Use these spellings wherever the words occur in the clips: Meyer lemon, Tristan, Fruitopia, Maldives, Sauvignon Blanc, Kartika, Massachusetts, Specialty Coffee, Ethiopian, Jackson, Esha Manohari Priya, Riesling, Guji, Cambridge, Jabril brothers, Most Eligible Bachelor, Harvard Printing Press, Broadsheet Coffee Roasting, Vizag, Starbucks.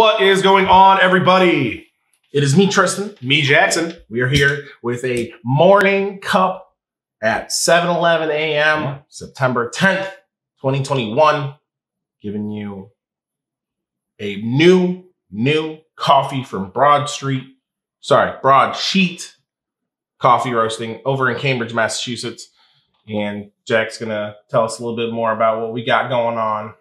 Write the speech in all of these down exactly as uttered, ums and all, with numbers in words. What is going on, everybody? It is me, Tristan. Me, Jackson. We are here with a morning cup at seven eleven a m, September tenth, twenty twenty-one. Giving you a new, new coffee from Broadsheet, sorry, Broadsheet Coffee Roasting over in Cambridge, Massachusetts. And Jack's gonna tell us a little bit more about what we got going on.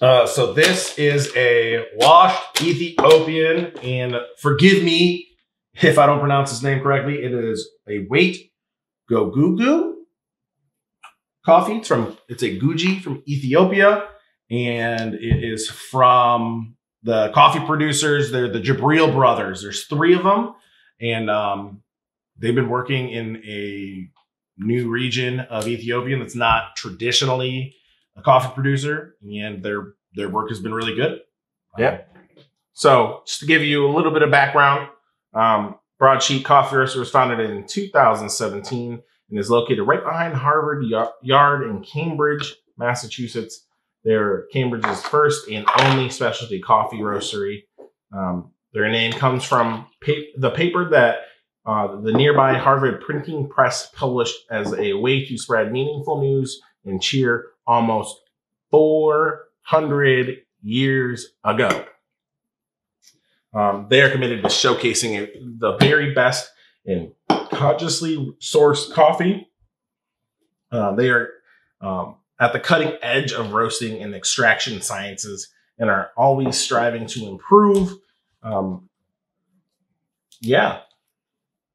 Uh, so this is a washed Ethiopian, and forgive me if I don't pronounce his name correctly. It is a Wait Gogugu coffee. It's from, it's a Guji from Ethiopia, and it is from the coffee producers. They're the Jabril brothers. There's three of them, and um, they've been working in a new region of Ethiopia that's not traditionally a coffee producer, and their their work has been really good. Yeah. So just to give you a little bit of background, um, Broadsheet Coffee Roaster was founded in two thousand seventeen and is located right behind Harvard Yard in Cambridge, Massachusetts. They're Cambridge's first and only specialty coffee roastery. Um, their name comes from pa the paper that uh, the nearby Harvard Printing Press published as a way to spread meaningful news and cheer almost four hundred years ago. Um, they are committed to showcasing the very best in consciously sourced coffee. Uh, they are um, at the cutting edge of roasting and extraction sciences and are always striving to improve. Um, yeah,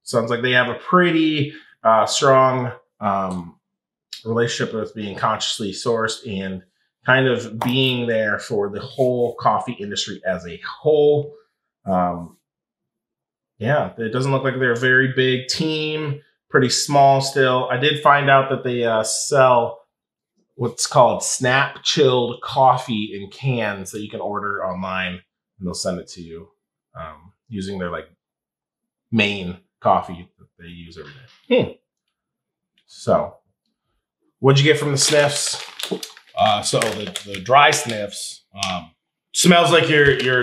sounds like they have a pretty uh, strong um, relationship with being consciously sourced and kind of being there for the whole coffee industry as a whole. Um, yeah, it doesn't look like they're a very big team, pretty small still. I did find out that they uh, sell what's called snap chilled coffee in cans that you can order online, and they'll send it to you um, using their like main coffee that they use every day. Hmm. So what'd you get from the sniffs? Uh, so the, the dry sniffs, um, smells like your, your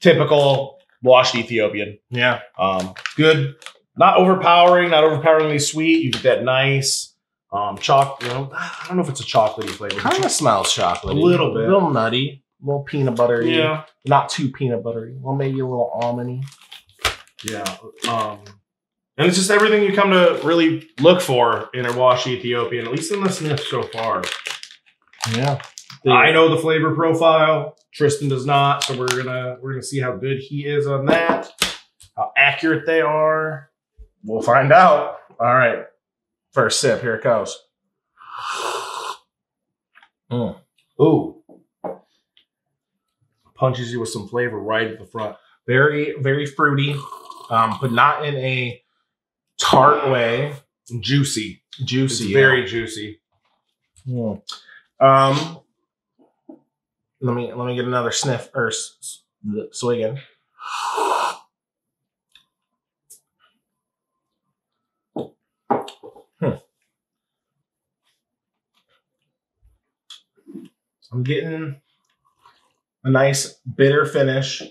typical washed Ethiopian. Yeah. Um, good. Not overpowering, not overpoweringly sweet. You get that nice, um, choc, you know, I don't know if it's a chocolatey flavor. Kind of smells chocolatey. A little bit. A little nutty, a little peanut buttery. Yeah. Not too peanut buttery. Well, maybe a little almondy. Yeah. Um, And it's just everything you come to really look for in a washed Ethiopian, at least in the sniff so far. Yeah. I know the flavor profile. Tristan does not, so we're gonna we're gonna see how good he is on that. How accurate they are. We'll find out. All right. First sip, here it goes. Mm. Ooh. Punches you with some flavor right at the front. Very, very fruity, um, but not in a tart way. Juicy. Juicy. It's very yeah. juicy. Mm. Um, let me let me get another sniff or swig in. Hmm. I'm getting a nice bitter finish.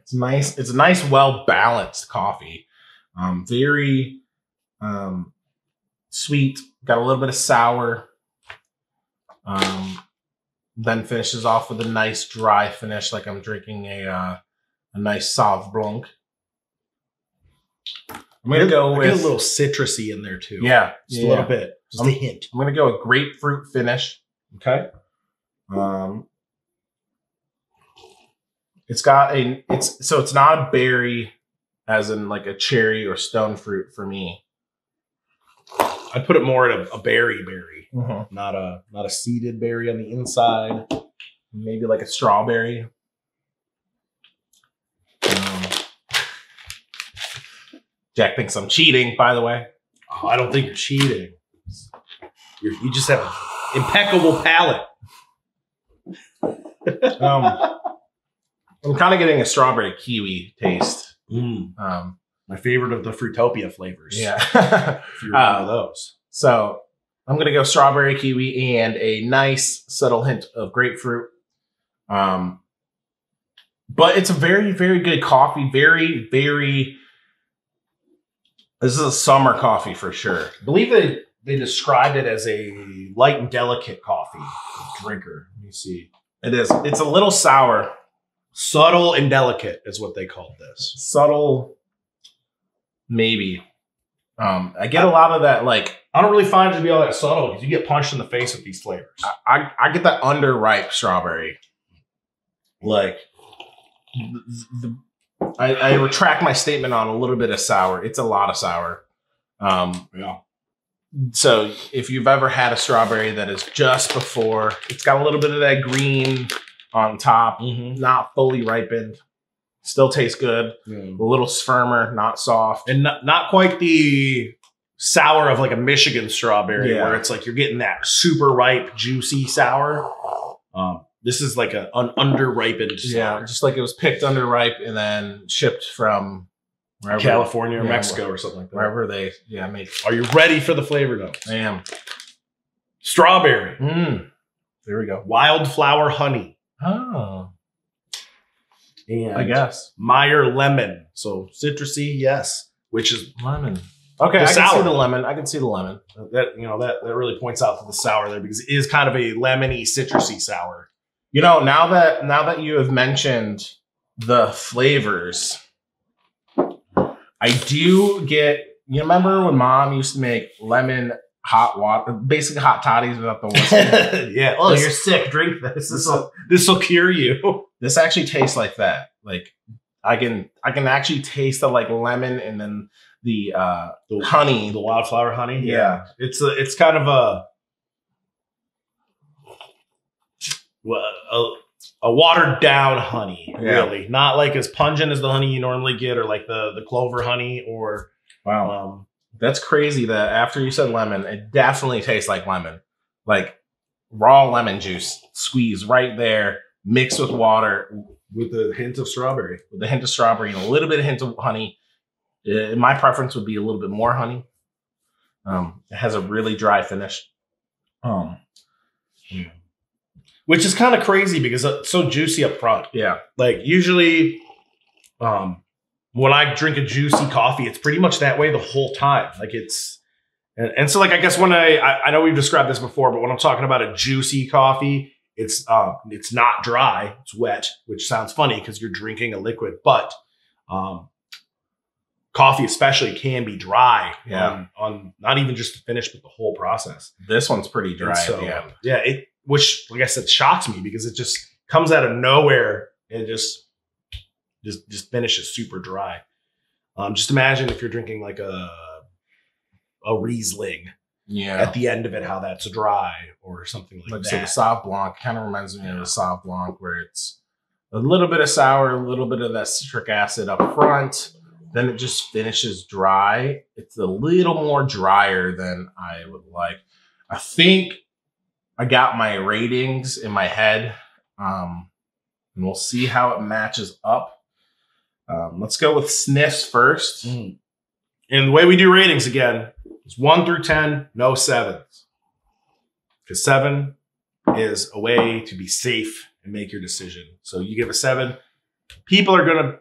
It's nice. It's a nice, well-balanced coffee. Um, very um, sweet, got a little bit of sour, um, then finishes off with a nice dry finish, like I'm drinking a, uh, a nice Sauvignon Blanc. I'm going to go with... I get a little citrusy in there too. Yeah. Just yeah, a little yeah. bit. Just I'm, a hint. I'm going to go with grapefruit finish. Okay. Um, it's got a... It's So it's not a berry... as in like a cherry or stone fruit for me. I'd put it more at a, a berry berry, mm-hmm. not a not a seeded berry on the inside. Maybe like a strawberry. Um, Jack thinks I'm cheating, by the way. Oh, I don't think you're cheating. You're, you just have an impeccable palate. um, I'm kind of getting a strawberry kiwi taste. Mm. Um, my favorite of the Fruitopia flavors. Yeah. If you're uh, one of those. So I'm going to go strawberry, kiwi, and a nice subtle hint of grapefruit. Um, but it's a very, very good coffee. Very, very. This is a summer coffee for sure. I believe they, they described it as a light and delicate coffee drinker. Let me see. It is. It's a little sour. Subtle and delicate is what they called this. Subtle, maybe. Um, I get I, a lot of that, like... I don't really find it to be all that subtle because you get punched in the face with these flavors. I, I, I get that underripe strawberry. Like, the, the, I, I retract my statement on a little bit of sour. It's a lot of sour. Um, yeah. So if you've ever had a strawberry that is just before, it's got a little bit of that green on top, mm-hmm. not fully ripened, still tastes good. Mm. A little firmer, not soft, and not, not quite the sour of like a Michigan strawberry, yeah. where it's like you're getting that super ripe, juicy sour. Um, this is like a, an underripened, yeah, sour. Just like it was picked underripe and then shipped from wherever, California or yeah, Mexico or something like that. Wherever they, yeah, make. Are you ready for the flavor though? I am. Strawberry. Mm. There we go. Wildflower honey. Oh, and I guess Meyer lemon. So citrusy, yes, which is lemon. Okay, I can sour. see the lemon. I can see the lemon. That you know that that really points out to the sour there because it is kind of a lemony, citrusy sour. You know, now that now that you have mentioned the flavors, I do get. You remember when Mom used to make lemon hot water, basically hot toddies without the whiskey. Yeah. Oh, this, you're sick. Drink this. This will this will cure you. This actually tastes like that. Like I can I can actually taste the like lemon and then the uh the honey, the wildflower honey. Yeah. yeah. It's a, it's kind of a a, a watered down honey, yeah. really. Not like as pungent as the honey you normally get, or like the the clover honey, or wow. Um, That's crazy that after you said lemon, it definitely tastes like lemon. Like raw lemon juice squeezed right there, mixed with water. With a hint of strawberry. With a hint of strawberry and a little bit of hint of honey. Uh, my preference would be a little bit more honey. Um, it has a really dry finish. Um, yeah. Which is kind of crazy because it's so juicy up front. Yeah. Like usually... Um, when I drink a juicy coffee, it's pretty much that way the whole time. Like it's, and, and so like, I guess when I, I, I know we've described this before, but when I'm talking about a juicy coffee, it's, um, it's not dry, it's wet, which sounds funny because you're drinking a liquid, but, um, coffee especially can be dry yeah. on, on not even just the finish, but the whole process. This one's pretty dry. So, at the end. Yeah. It, which like I said, shocks me because it just comes out of nowhere and just, Just, just finishes super dry. Um, just imagine if you're drinking like a a Riesling, yeah. At the end of it, how that's dry or something like, like that. So the Sauvignon Blanc kind of reminds me yeah. of the Sauvignon Blanc, where it's a little bit of sour, a little bit of that citric acid up front, then it just finishes dry. It's a little more drier than I would like. I think I got my ratings in my head, um, and we'll see how it matches up. Um, let's go with sniffs first. Mm. And the way we do ratings again is one through ten, no sevens. Because seven is a way to be safe and make your decision. So you give a seven. People are going to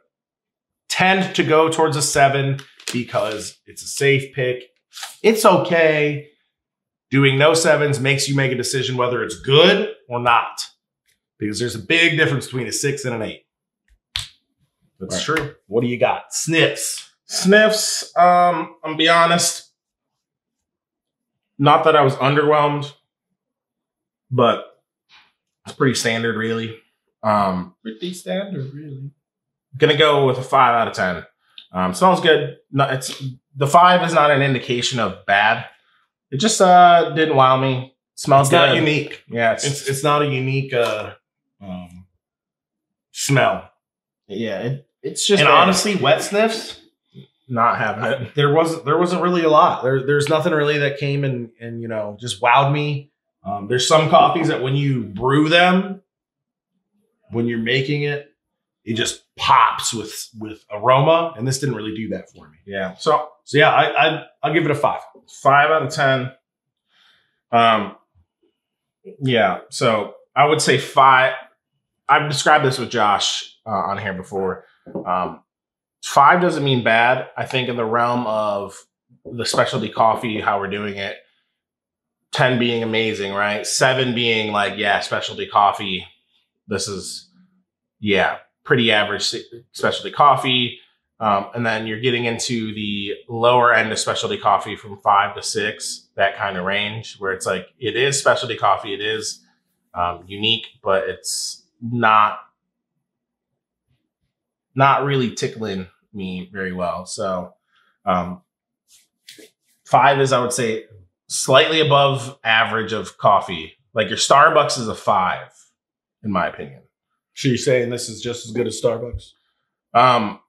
tend to go towards a seven because it's a safe pick. It's okay. Doing no sevens makes you make a decision whether it's good or not. Because there's a big difference between a six and an eight. That's true. What do you got? Sniffs. Sniffs. Um, I'm gonna be honest. Not that I was underwhelmed, but it's pretty standard, really. Um, pretty standard, really. Gonna go with a five out of ten. Um, smells good. No, it's the five is not an indication of bad. It just uh didn't wow me. Smells it's good. Not unique. Yeah, it's it's, it's not a unique uh um, smell. Yeah, it, it's just and honestly, wet sniffs. Not having it. There wasn't there wasn't really a lot. There there's nothing really that came and and you know just wowed me. Um, there's some coffees that when you brew them, when you're making it, it just pops with with aroma, and this didn't really do that for me. Yeah. So so yeah, I, I I'll give it a five. Five out of ten. Um. Yeah. So I would say five. I've described this with Josh uh, on here before. Um, five doesn't mean bad. I think in the realm of the specialty coffee, how we're doing it, ten being amazing, right? Seven being like, yeah, specialty coffee. This is, yeah, pretty average specialty coffee. Um, and then you're getting into the lower end of specialty coffee from five to six, that kind of range where it's like, it is specialty coffee. It is um, unique, but it's not, not really tickling me very well. So um, five is, I would say, slightly above average of coffee. Like your Starbucks is a five, in my opinion. So you're saying this is just as good as Starbucks? Um,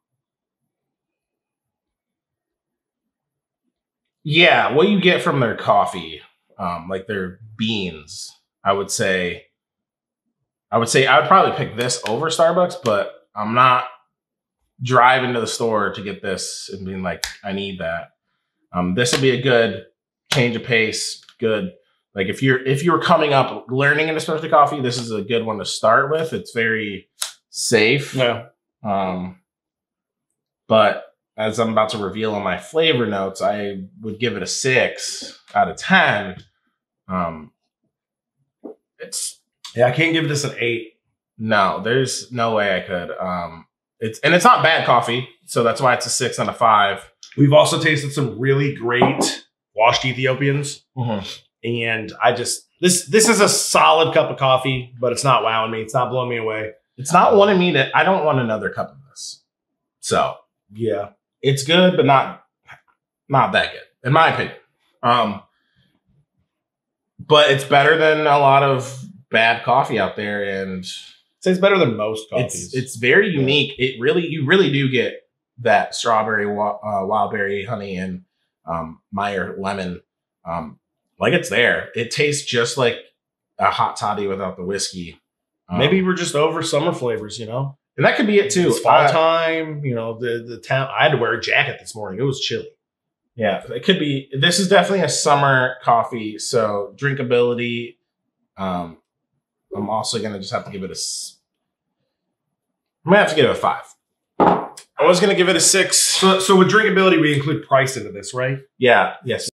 yeah, what you get from their coffee, um, like their beans, I would say, I would say I would probably pick this over Starbucks, but I'm not driving to the store to get this and being like, I need that. Um, this would be a good change of pace, good. Like if you're if you're coming up learning into specialty coffee, this is a good one to start with. It's very safe. Yeah. Um, but as I'm about to reveal on my flavor notes, I would give it a six out of ten. Um, it's yeah, I can't give this an eight. No, there's no way I could. Um, it's and it's not bad coffee, so that's why it's a six and a five. We've also tasted some really great washed Ethiopians. Mm-hmm. And I just, this this is a solid cup of coffee, but it's not wowing me. It's not blowing me away. It's not wanting me to, I don't want another cup of this. So yeah, it's good, but not, not that good in my opinion. Um, but it's better than a lot of bad coffee out there. And I'd say it's better than most coffees. It's, it's very unique. It really, you really do get that strawberry, uh, wild berry, honey, and um, Meyer lemon. Um, Like it's there. It tastes just like a hot toddy without the whiskey. Um, Maybe we're just over summer flavors, you know? And that could be it too. It's fall uh, time, you know, the, the town. I had to wear a jacket this morning. It was chilly. Yeah, it could be. This is definitely a summer coffee. So drinkability. Um, I'm also going to just have to give it a, I'm going to have to give it a five. I was going to give it a six. So, so with drinkability, we include price into this, right? Yeah. Yes.